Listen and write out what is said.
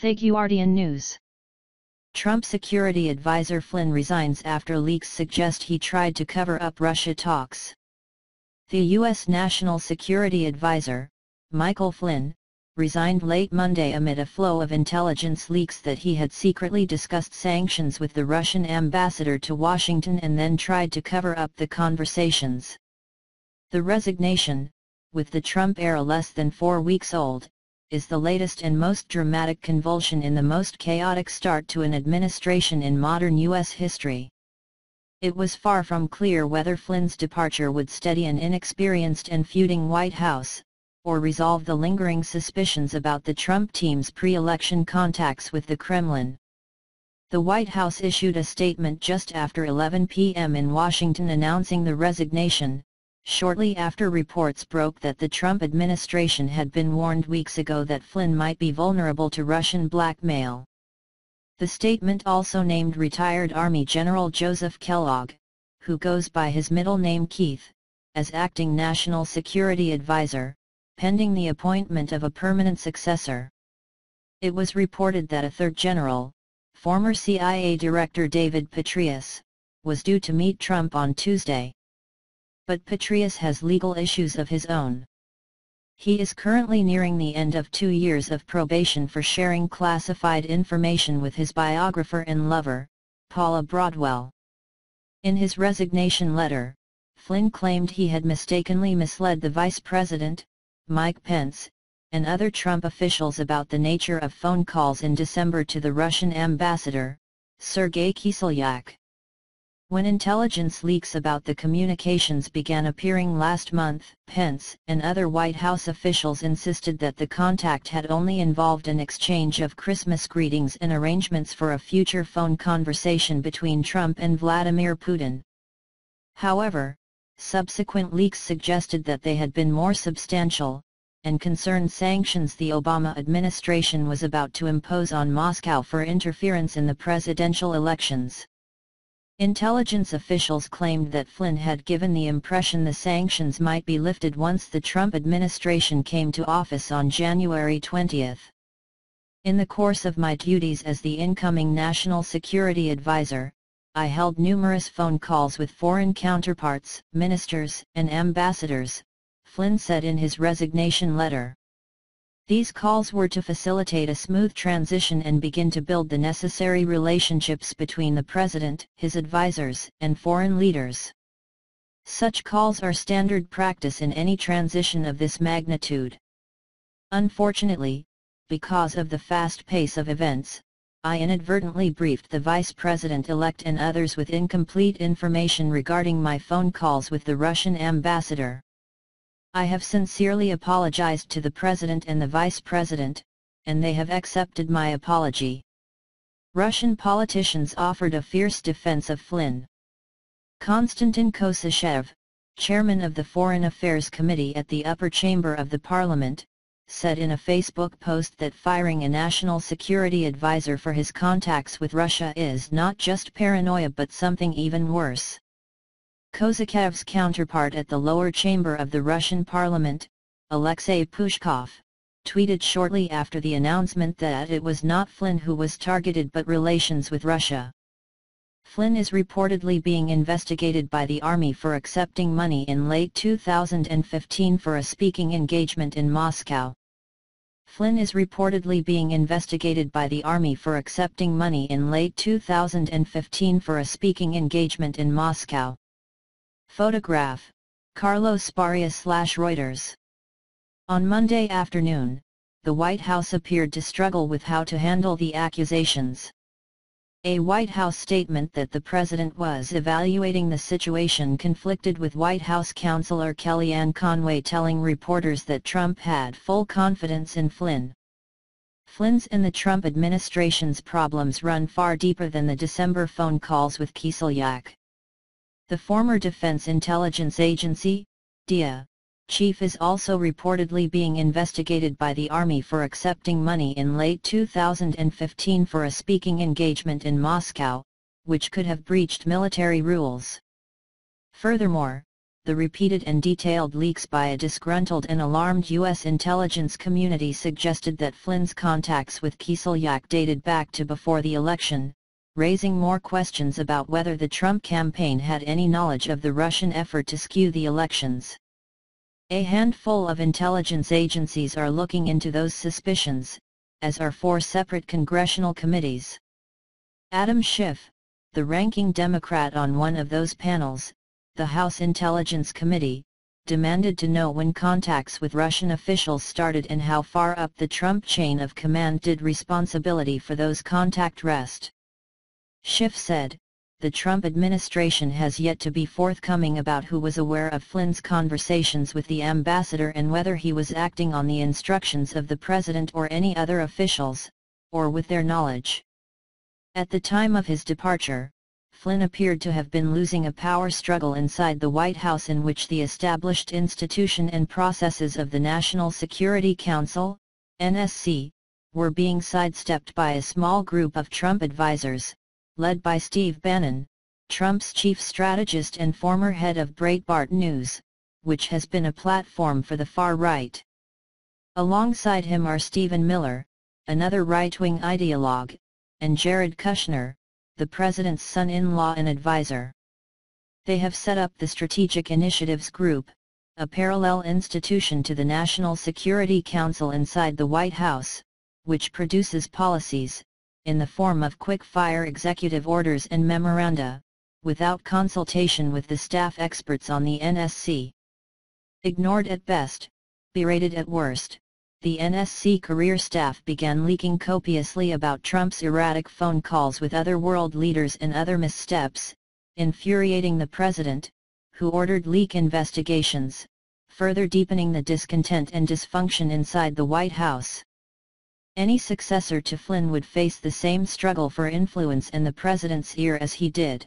The Guardian News. Trump security advisor Flynn resigns after leaks suggest he tried to cover up Russia talks. The U.S. National Security Advisor, Michael Flynn, resigned late Monday amid a flow of intelligence leaks that he had secretly discussed sanctions with the Russian ambassador to Washington and then tried to cover up the conversations. The resignation, with the Trump era less than 4 weeks old, is the latest and most dramatic convulsion in the most chaotic start to an administration in modern U.S. history. It was far from clear whether Flynn's departure would steady an inexperienced and feuding White House, or resolve the lingering suspicions about the Trump team's pre-election contacts with the Kremlin. The White House issued a statement just after 11 p.m. in Washington announcing the resignation, shortly after reports broke that the Trump administration had been warned weeks ago that Flynn might be vulnerable to Russian blackmail. The statement also named retired Army General Joseph Kellogg, who goes by his middle name Keith, as acting National Security Advisor, pending the appointment of a permanent successor. It was reported that a third general, former CIA Director David Petraeus, was due to meet Trump on Tuesday. But Petraeus has legal issues of his own. He is currently nearing the end of 2 years of probation for sharing classified information with his biographer and lover, Paula Broadwell. In his resignation letter, Flynn claimed he had mistakenly misled the Vice President, Mike Pence, and other Trump officials about the nature of phone calls in December to the Russian ambassador, Sergey Kislyak. When intelligence leaks about the communications began appearing last month, Pence and other White House officials insisted that the contact had only involved an exchange of Christmas greetings and arrangements for a future phone conversation between Trump and Vladimir Putin. However, subsequent leaks suggested that they had been more substantial, and concerned sanctions the Obama administration was about to impose on Moscow for interference in the presidential elections. Intelligence officials claimed that Flynn had given the impression the sanctions might be lifted once the Trump administration came to office on January 20. "In the course of my duties as the incoming National Security Advisor, I held numerous phone calls with foreign counterparts, ministers, and ambassadors," Flynn said in his resignation letter. "These calls were to facilitate a smooth transition and begin to build the necessary relationships between the president, his advisors, and foreign leaders. Such calls are standard practice in any transition of this magnitude. Unfortunately, because of the fast pace of events, I inadvertently briefed the vice president-elect and others with incomplete information regarding my phone calls with the Russian ambassador. I have sincerely apologized to the President and the Vice President, and they have accepted my apology." Russian politicians offered a fierce defense of Flynn. Konstantin Kosachev, chairman of the Foreign Affairs Committee at the upper chamber of the parliament, said in a Facebook post that firing a national security advisor for his contacts with Russia is not just paranoia but something even worse. Kosachev's counterpart at the lower chamber of the Russian parliament, Alexei Pushkov, tweeted shortly after the announcement that it was not Flynn who was targeted but relations with Russia. Flynn is reportedly being investigated by the army for accepting money in late 2015 for a speaking engagement in Moscow. Flynn is reportedly being investigated by the army for accepting money in late 2015 for a speaking engagement in Moscow. Photograph, Carlos Barrios/Reuters. On Monday afternoon, the White House appeared to struggle with how to handle the accusations. A White House statement that the president was evaluating the situation conflicted with White House counselor Kellyanne Conway telling reporters that Trump had full confidence in Flynn. Flynn's and the Trump administration's problems run far deeper than the December phone calls with Kislyak. The former Defense Intelligence Agency, DIA, chief is also reportedly being investigated by the Army for accepting money in late 2015 for a speaking engagement in Moscow, which could have breached military rules. Furthermore, the repeated and detailed leaks by a disgruntled and alarmed U.S. intelligence community suggested that Flynn's contacts with Kislyak dated back to before the election, raising more questions about whether the Trump campaign had any knowledge of the Russian effort to skew the elections. A handful of intelligence agencies are looking into those suspicions, as are four separate congressional committees. Adam Schiff, the ranking Democrat on one of those panels, the House Intelligence Committee, demanded to know when contacts with Russian officials started and how far up the Trump chain of command did responsibility for those contacts rest. Schiff said, "The Trump administration has yet to be forthcoming about who was aware of Flynn's conversations with the ambassador and whether he was acting on the instructions of the president or any other officials, or with their knowledge." At the time of his departure, Flynn appeared to have been losing a power struggle inside the White House in which the established institution and processes of the National Security Council, NSC, were being sidestepped by a small group of Trump advisors, led by Steve Bannon, Trump's chief strategist and former head of Breitbart News, which has been a platform for the far right. Alongside him are Stephen Miller, another right-wing ideologue, and Jared Kushner, the president's son-in-law and advisor. They have set up the Strategic Initiatives Group, a parallel institution to the National Security Council inside the White House, which produces policies, in the form of quick-fire executive orders and memoranda, without consultation with the staff experts on the NSC. Ignored at best, berated at worst, the NSC career staff began leaking copiously about Trump's erratic phone calls with other world leaders and other missteps, infuriating the president, who ordered leak investigations, further deepening the discontent and dysfunction inside the White House. Any successor to Flynn would face the same struggle for influence and the president's ear as he did.